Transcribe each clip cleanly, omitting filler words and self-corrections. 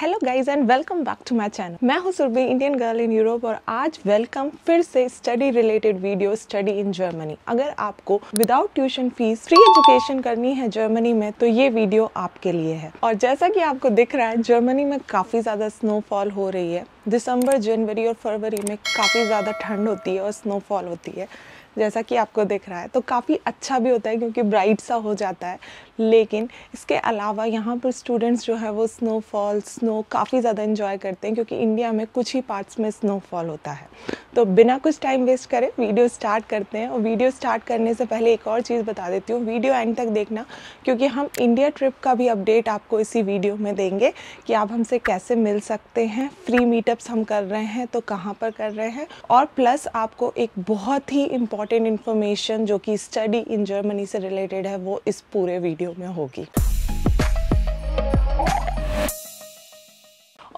Hello guys and welcome back to my channel. मैं हूँ Surabhi, Indian girl in Europe, और आज वेलकम फिर से study related video study in Germany. अगर आपको without tuition fees free education करनी है जर्मनी में तो ये वीडियो आपके लिए है। और जैसा कि आपको दिख रहा है, जर्मनी में काफी ज्यादा स्नोफॉल हो रही है। दिसंबर, जनवरी और फरवरी में काफी ज्यादा ठंड होती है और स्नोफॉल होती है, जैसा कि आपको दिख रहा है। तो काफ़ी अच्छा भी होता है क्योंकि ब्राइट सा हो जाता है, लेकिन इसके अलावा यहाँ पर स्टूडेंट्स जो है वो स्नोफॉल काफ़ी ज़्यादा एंजॉय करते हैं क्योंकि इंडिया में कुछ ही पार्ट्स में स्नोफॉल होता है। तो बिना कुछ टाइम वेस्ट करें वीडियो स्टार्ट करते हैं। और वीडियो स्टार्ट करने से पहले एक और चीज़ बता देती हूँ, वीडियो एंड तक देखना क्योंकि हम इंडिया ट्रिप का भी अपडेट आपको इसी वीडियो में देंगे कि आप हमसे कैसे मिल सकते हैं, फ्री मीटअप्स हम कर रहे हैं तो कहाँ पर कर रहे हैं, और प्लस आपको एक बहुत ही इम्पॉर्टेंट इंफॉर्मेशन जो कि स्टडी इन जर्मनी से रिलेटेड है वो इस पूरे वीडियो में होगी।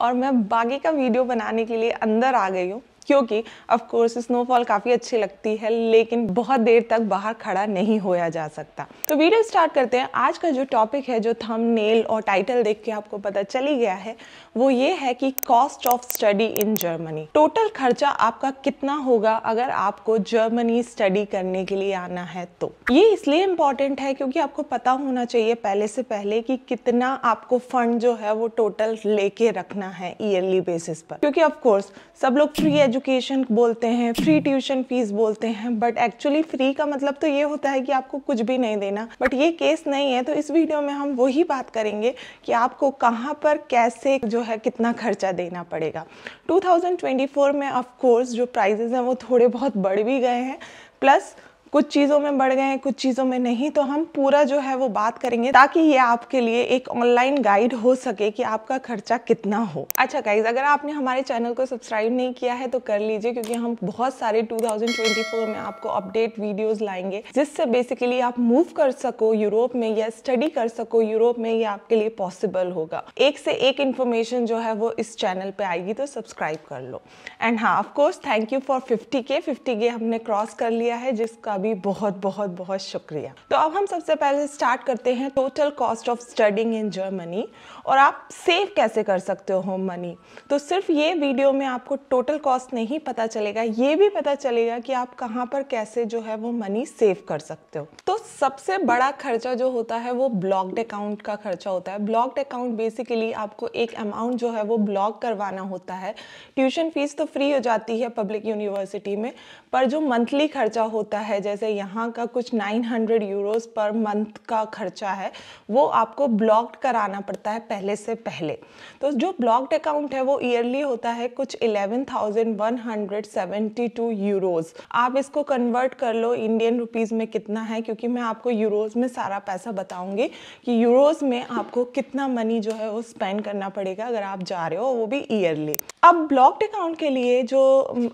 और मैं बाकी का वीडियो बनाने के लिए अंदर आ गई हूँ क्योंकि ऑफ कोर्स स्नोफॉल काफ़ी अच्छी लगती है, लेकिन बहुत देर तक बाहर खड़ा नहीं होया जा सकता। तो वीडियो स्टार्ट करते हैं। आज का जो टॉपिक है, जो थंबनेल और टाइटल देख के आपको पता चली गया है, वो ये है कि cost of study in Germany. Total खर्चा आपका कितना होगा अगर आपको जर्मनी स्टडी करने के लिए आना है तो। ये इसलिए इम्पॉर्टेंट है क्योंकि आपको पता होना चाहिए पहले से पहले कि कितना आपको फंड जो है वो टोटल लेके रखना है ईयरली बेसिस पर, क्योंकि ऑफ कोर्स सब लोग फ्री एजुकेशन बोलते हैं, फ्री ट्यूशन फीस बोलते हैं, बट एक्चुअली फ्री का मतलब तो ये होता है कि आपको कुछ भी नहीं देना, बट ये केस नहीं है। तो इस वीडियो में हम वही बात करेंगे कि आपको कहाँ पर कैसे जो है कितना खर्चा देना पड़ेगा। 2024 में ऑफ कोर्स जो प्राइजेज हैं वो थोड़े बहुत बढ़ भी गए हैं, प्लस कुछ चीज़ों में बढ़ गए हैं कुछ चीज़ों में नहीं। तो हम पूरा जो है वो बात करेंगे ताकि ये आपके लिए एक ऑनलाइन गाइड हो सके कि आपका खर्चा कितना हो। अच्छा गाइज, अगर आपने हमारे चैनल को सब्सक्राइब नहीं किया है तो कर लीजिए क्योंकि हम बहुत सारे 2024 में आपको अपडेट वीडियोस लाएंगे जिससे बेसिकली आप मूव कर सको यूरोप में या स्टडी कर सको यूरोप में। ये आपके लिए पॉसिबल होगा। एक से एक इन्फॉर्मेशन जो है वो इस चैनल पर आएगी, तो सब्सक्राइब कर लो। एंड हाँ, of course thank you for 50K हमने क्रॉस कर लिया है, जिसका भी बहुत बहुत बहुत शुक्रिया। तो अब हम सबसे पहले स्टार्ट करते हैं total cost of studying in Germany और आप सेव कैसे कर सकते हो मनी। तो सिर्फ ये वीडियो में आपको टोटल कॉस्ट नहीं पता चलेगा, ये भी पता चलेगा कि आप कहां पर कैसे जो है वो मनी सेव कर सकते हो। तो सबसे बड़ा खर्चा जो होता है वो ब्लॉक्ड अकाउंट का खर्चा होता है। ब्लॉक्ड अकाउंट बेसिकली आपको एक अमाउंट जो है वो ब्लॉक करवाना होता है। ट्यूशन फीस तो फ्री हो जाती है पब्लिक यूनिवर्सिटी में, पर जो मंथली खर्चा होता है, जैसे यहाँ का कुछ 900 यूरोस पर मंथ का खर्चा है, वो आपको ब्लॉक्ड कराना पड़ता है पहले से पहले। तो जो ब्लॉक्ड अकाउंट है वो ईयरली होता है कुछ 11,172 यूरोस। आप इसको कन्वर्ट कर लो इंडियन रुपीस में कितना है, क्योंकि मैं आपको यूरोस में सारा पैसा बताऊंगी कि यूरोस में आपको कितना मनी जो है वो स्पेंड करना पड़ेगा अगर आप जा रहे हो, वो भी ईयरली। अब ब्लॉक्ड अकाउंट के लिए जो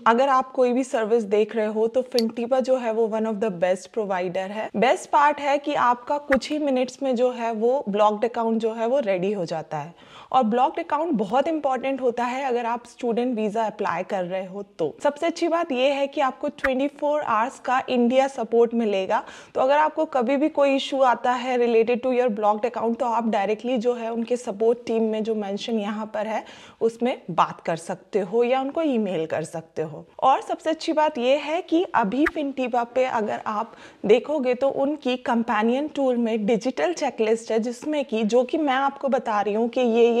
अगर आप कोई भी सर्विस देख रहे हो तो फिंटिबा जो है वो one of the best provider है। बेस्ट पार्ट है कि आपका कुछ ही मिनट्स में जो है वो ब्लॉक्ड अकाउंट जो है वो रेडी हो जाता है। और ब्लॉक्ड अकाउंट बहुत इंपॉर्टेंट होता है अगर आप स्टूडेंट वीजा अप्लाई कर रहे हो तो। सबसे अच्छी बात यह है कि आपको 24 आवर्स का इंडिया सपोर्ट मिलेगा। तो अगर आपको कभी भी कोई इशू आता है related to your blocked account तो आप डायरेक्टली जो है उनके सपोर्ट टीम में जो मेंशन यहाँ पर है उसमें बात कर सकते हो या उनको ईमेल कर सकते हो। और सबसे अच्छी बात यह है कि अभी फिंटिबा पे अगर आप देखोगे तो उनकी कंपेनियन टूल में डिजिटल चेकलिस्ट है, जिसमें कि जो कि मैं आपको बता रही हूँ कि ये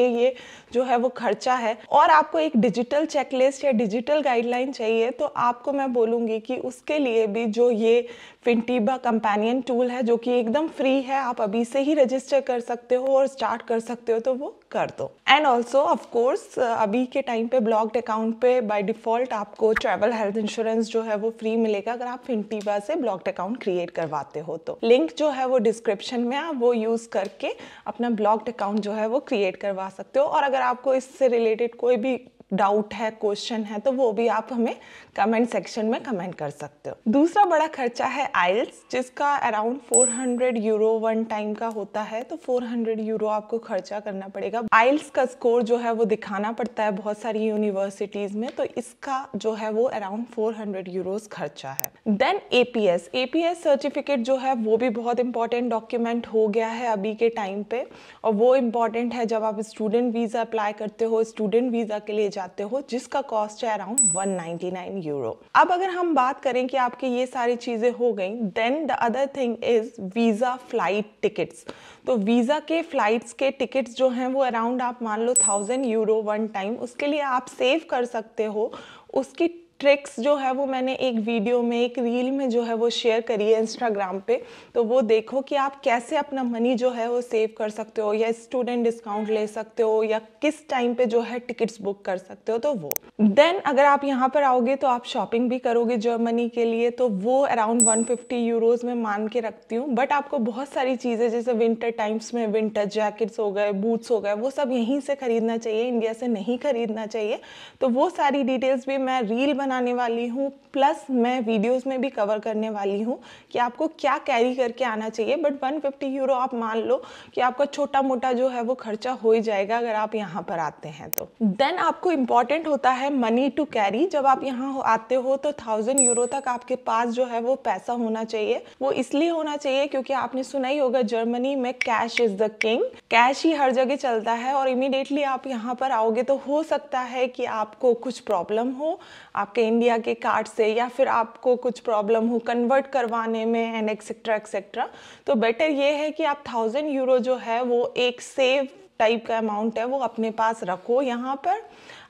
जो है वो खर्चा है, और आपको एक डिजिटल चेकलिस्ट या डिजिटल गाइडलाइन चाहिए तो आपको मैं बोलूँगी कि उसके लिए भी जो ये फिंटिबा कंपेनियन टूल है जो कि एकदम फ्री है, आप अभी से ही रजिस्टर कर सकते हो और स्टार्ट कर सकते हो, तो वो कर दो। एंड ऑल्सो ऑफकोर्स अभी के टाइम पे ब्लॉक्ड अकाउंट पे बाय डिफ़ॉल्ट आपको ट्रैवल हेल्थ इंश्योरेंस जो है वो फ्री मिलेगा अगर आप फिंटिबा से ब्लॉक्ड अकाउंट क्रिएट करवाते हो तो। लिंक जो है वो डिस्क्रिप्शन में, आप वो यूज़ करके अपना ब्लॉक्ड अकाउंट जो है वो क्रिएट करवा सकते हो। और अगर आपको इससे रिलेटेड कोई भी डाउट है, क्वेश्चन है, तो वो भी आप हमें कमेंट सेक्शन में कमेंट कर सकते हो। दूसरा बड़ा खर्चा है आइल्स, जिसका अराउंड 400 यूरो वन टाइम का होता है, तो 400 यूरो आपको खर्चा करना पड़ेगा। आइल्स का स्कोर जो है वो दिखाना पड़ता है बहुत सारी यूनिवर्सिटीज में, तो इसका जो है वो अराउंड 400 यूरोस खर्चा है। देन एपीएस, एपीएस सर्टिफिकेट जो है वो भी बहुत इंपॉर्टेंट डॉक्यूमेंट हो गया है अभी के टाइम पे, और वो इम्पॉर्टेंट है जब आप स्टूडेंट वीजा अप्लाई करते हो, स्टूडेंट वीजा के लिए जाते हो, जिसका कॉस्ट है अराउंड 199 यूरो। अब अगर हम बात करें कि आपकी ये सारी चीजें हो गई, then the other thing is visa flight tickets. तो वीजा के फ्लाइट्स के टिकट्स जो हैं वो अराउंड आप मान लो 1000 यूरो वन टाइम, उसके लिए आप सेव कर सकते हो। उसकी ट्रिक्स जो है वो मैंने एक वीडियो में, एक रील में जो है वो शेयर करी है इंस्टाग्राम पे, तो वो देखो कि आप कैसे अपना मनी जो है वो सेव कर सकते हो, या स्टूडेंट डिस्काउंट ले सकते हो, या किस टाइम पे जो है टिकट्स बुक कर सकते हो। तो वो देन अगर आप यहाँ पर आओगे तो आप शॉपिंग भी करोगे जर्मनी के लिए, तो वो अराउंड 150 यूरोज में मान के रखती हूँ। बट आपको बहुत सारी चीज़ें जैसे विंटर टाइम्स में विंटर जैकेट्स हो गए, बूट्स हो गए, वो सब यहीं से खरीदना चाहिए, इंडिया से नहीं खरीदना चाहिए। तो वो सारी डिटेल्स भी मैं रील बनाने वाली हूँ, प्लस मैं वीडियोस में भी कवर करने वाली हूँ कि आपको क्या कैरी करके आना चाहिए। बट 150 यूरो आप मान लो कि आपका छोटा मोटा जो है वो खर्चा हो ही जाएगा अगर आप यहाँ पर आते हैं तो। देन आपको इम्पॉर्टेंट होता है मनी टू कैरी। जब आप यहाँ आते हो तो 1000 यूरो तक आपके पास जो है वो पैसा होना चाहिए। वो इसलिए होना चाहिए क्योंकि आपने सुना ही होगा जर्मनी में cash is the king, cash ही हर जगह चलता है। और इमीडिएटली आप यहाँ पर आओगे तो हो सकता है कि आपको कुछ प्रॉब्लम हो आपके इंडिया के कार्ड से, या फिर आपको कुछ प्रॉब्लम हो कन्वर्ट करवाने में एंड एक्सेट्रा एक्सेट्रा। तो बेटर ये है कि आप 1000 यूरो जो है वो एक सेव टाइप का अमाउंट है वो अपने पास रखो यहाँ पर।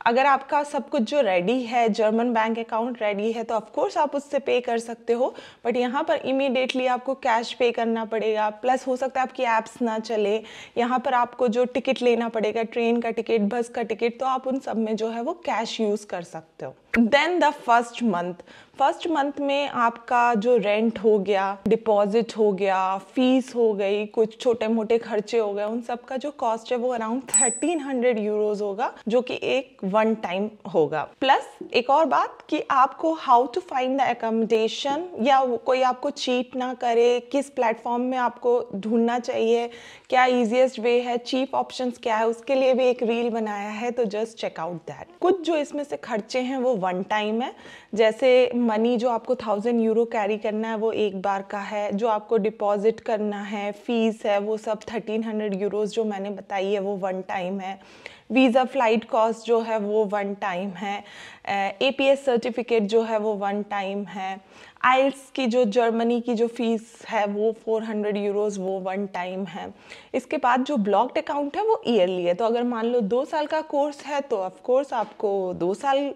अगर आपका सब कुछ जो रेडी है, जर्मन बैंक अकाउंट रेडी है, तो ऑफकोर्स आप उससे पे कर सकते हो। बट यहाँ पर इमीडिएटली आपको कैश पे करना पड़ेगा, प्लस हो सकता है आपकी ऐप्स ना चले। यहाँ पर आपको जो टिकट लेना पड़ेगा, ट्रेन का टिकट, बस का टिकट, तो आप उन सब में जो है वो कैश यूज़ कर सकते हो। Then the first month, first month में आपका जो रेंट हो गया, डिपॉजिट हो गया, फीस हो गई, कुछ छोटे मोटे खर्चे हो गए, उन सब का जो कॉस्ट है वो अराउंड 1300 यूरोज होगा, जो कि एक वन टाइम होगा। प्लस एक और बात कि आपको how to find the accommodation, या कोई आपको चीट ना करे, किस प्लेटफॉर्म में आपको ढूंढना चाहिए, क्या ईजिएस्ट वे है, चीप ऑप्शंस क्या है, उसके लिए भी एक रील बनाया है, तो जस्ट चेकआउट दैट। कुछ जो इसमें से खर्चे हैं वो वन टाइम है, जैसे मनी जो आपको 1000 यूरो कैरी करना है वो एक बार का है, जो आपको डिपॉजिट करना है, फीस है, वो सब 1300 यूरोज जो मैंने बताई है वो वन टाइम है। वीज़ा फ्लाइट कॉस्ट जो है वो वन टाइम है, एपीएस सर्टिफिकेट जो है वो वन टाइम है, आइल्स की जो जर्मनी की जो फीस है वो 400 यूरोज़ वो वन टाइम है। इसके बाद जो ब्लॉक्ड अकाउंट है वो ईयरली है, तो अगर मान लो 2 साल का कोर्स है तो ऑफकोर्स आपको 2 साल,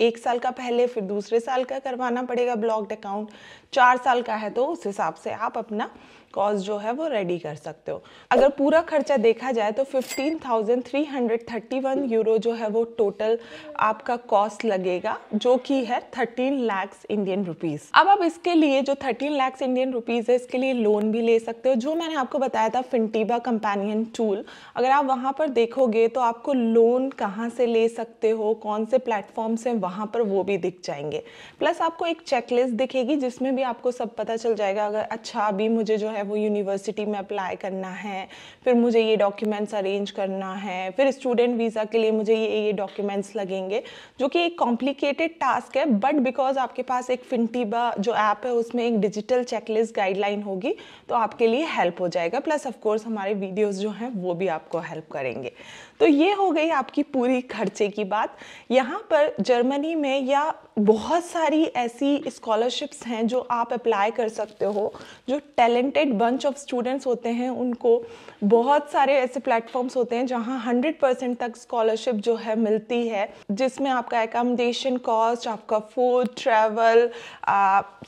1 साल का पहले फिर दूसरे साल का करवाना पड़ेगा ब्लॉक्ड अकाउंट। 4 साल का है तो उस हिसाब से आप अपना कॉस्ट जो है वो रेडी कर सकते हो। अगर पूरा खर्चा देखा जाए तो 15,331 यूरो जो है वो टोटल आपका कॉस्ट लगेगा, जो कि है 13 लाख इंडियन रुपीस। अब आप इसके लिए जो 13 लाख इंडियन रुपीस है इसके लिए लोन भी ले सकते हो, जो मैंने आपको बताया था फिंटिबा कंपेनियन टूल। अगर आप वहां पर देखोगे तो आपको लोन कहाँ से ले सकते हो, कौन से प्लेटफॉर्म से, वहां पर वो भी दिख जाएंगे। प्लस आपको एक चेकलिस्ट दिखेगी जिसमें भी आपको सब पता चल जाएगा। अगर अच्छा अभी मुझे जो है वो यूनिवर्सिटी में अप्लाई करना है, फिर मुझे ये डॉक्यूमेंट्स अरेंज करना है, फिर स्टूडेंट वीज़ा के लिए मुझे ये डॉक्यूमेंट्स लगेंगे, जो कि एक कॉम्प्लिकेटेड टास्क है। बट बिकॉज आपके पास एक फिंटिबा जो ऐप है उसमें एक डिजिटल चेकलिस्ट गाइडलाइन होगी तो आपके लिए हेल्प हो जाएगा। प्लस ऑफकोर्स हमारे वीडियोज़ जो हैं वो भी आपको हेल्प करेंगे। तो ये हो गई आपकी पूरी खर्चे की बात। यहाँ पर जर्मनी में या बहुत सारी ऐसी स्कॉलरशिप्स हैं जो आप अप्लाई कर सकते हो। जो टैलेंटेड बंच ऑफ स्टूडेंट्स होते हैं उनको बहुत सारे ऐसे प्लेटफॉर्म्स होते हैं जहां 100% तक स्कॉलरशिप जो है मिलती है, जिसमें आपका एकोमोडेशन कॉस्ट, आपका फूड, ट्रैवल,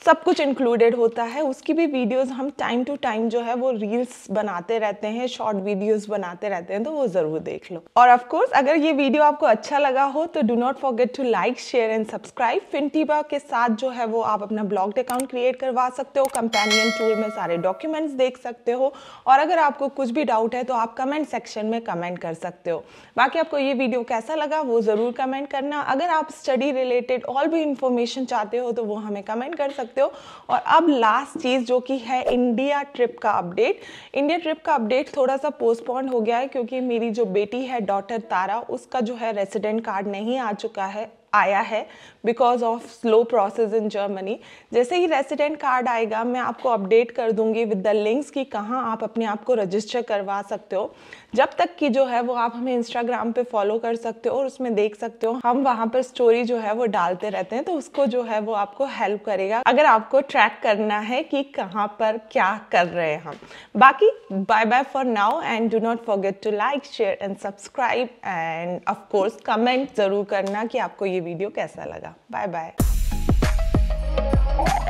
सब कुछ इंक्लूडेड होता है। उसकी भी वीडियोस हम टाइम टू टाइम जो है वो रील्स बनाते रहते हैं, शॉर्ट वीडियोज़ बनाते रहते हैं, तो वो ज़रूर देख लो। लो। और ऑफ कोर्स अगर ये वीडियो आपको अच्छा लगा हो तो do not forget to like, share and subscribe. Fintiba के साथ जो है वो आप अपना ब्लॉग्ड अकाउंट क्रिएट करवा सकते हो, कंपेनियन टूल में सारे डॉक्यूमेंट्स देख सकते हो, और अगर आपको कुछ भी डाउट है तो आप कमेंट सेक्शन में कमेंट कर सकते हो। बाकी आपको ये वीडियो कैसा लगा वो ज़रूर कमेंट करना। अगर आप स्टडी रिलेटेड और भी इंफॉर्मेशन चाहते हो तो वो हमें कमेंट कर सकते हो। और अब लास्ट चीज़ जो कि है इंडिया ट्रिप का अपडेट। इंडिया ट्रिप का अपडेट थोड़ा सा पोस्टपोन हो गया है क्योंकि मेरी जो बेटी है डॉटर तारा, उसका जो है रेसिडेंट कार्ड नहीं आया है because of slow process in Germany. जैसे ही रेसिडेंट कार्ड आएगा मैं आपको अपडेट कर दूंगी विद द लिंक्स कि कहाँ आप अपने आप को रजिस्टर करवा सकते हो। जब तक कि जो है वो आप हमें इंस्टाग्राम पे फॉलो कर सकते हो और उसमें देख सकते हो, हम वहाँ पर स्टोरी जो है वो डालते रहते हैं, तो उसको जो है वो आपको हेल्प करेगा अगर आपको ट्रैक करना है कि कहाँ पर क्या कर रहे हैं हम। बाकी bye bye for now and do not forget to like, share and subscribe and of course comment ज़रूर करना कि आपको ये वीडियो कैसा लगा। Bye bye.